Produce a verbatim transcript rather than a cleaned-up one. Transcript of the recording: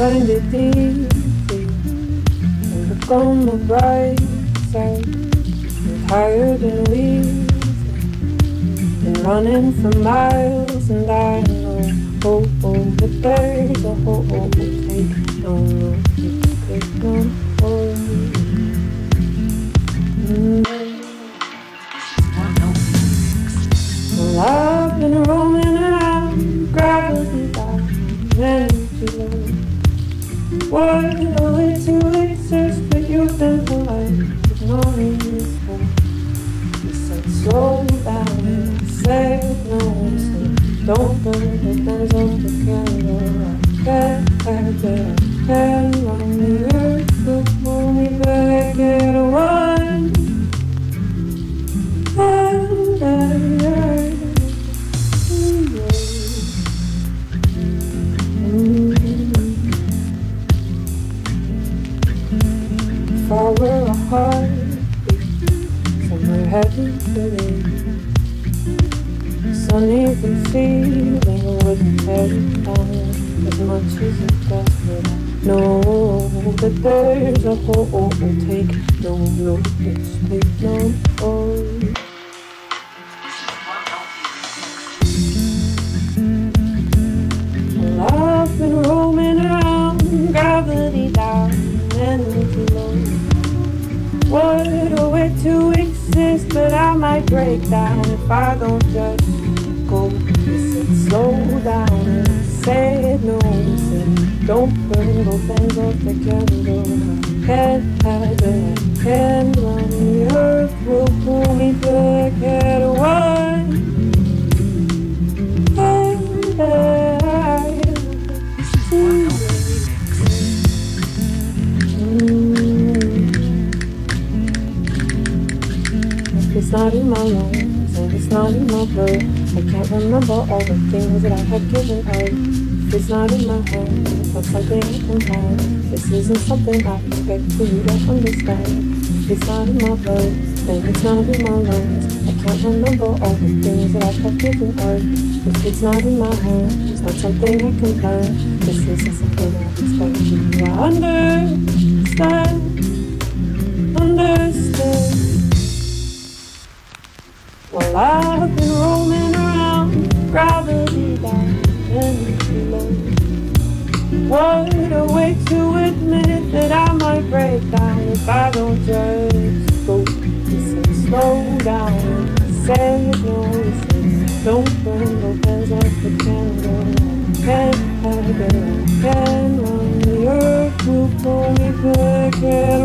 letting it be and look on the bright side. I'm tired and leaving, been running for miles, and I know, oh, oh, but there's a hole. Oh, oh, take no road, take no home. Well, I've been roaming around, gravity bound, meant to love. What a way to exist, but you've been polite, ignoring his voice. He said, slow down and say no, so don't burn the burns of the candle. I bet, I bet, I can run the earth, but pull me back at a one. And I yearn away. If I were a heartbeat, somewhere heaven beneath, this uneven feeling wouldn't tear it down as much as it does, but I know that there's a hole. Take no road, take no home. Well, I've been roaming around, gravity down, energy low. What a way to exist, but I might break down if I don't just go. Listen, slow down and say no. Listen, don't burn both ends of the candle. Can't hide it, can't run. The earth will pull me back at one. And I see. It's not in my lungs, and it's not in my blood. I can't remember all the things that I have given up. It's not in my head, but something I can hide. This isn't something I expect for you to understand. It's not in my blood, and it's not in my lungs. I can't remember all the things that I have given up. It's not in my head, it's not something I can hide. This isn't something I expect for you to understand. Understand. Well, I've been roaming around, gravity down, energy low. What a way to admit that I might break down if I don't just go. Listen, slow down, say no. Listen, don't burn the hands off the candle. Can't hide it, can't run. The earth will pull me back.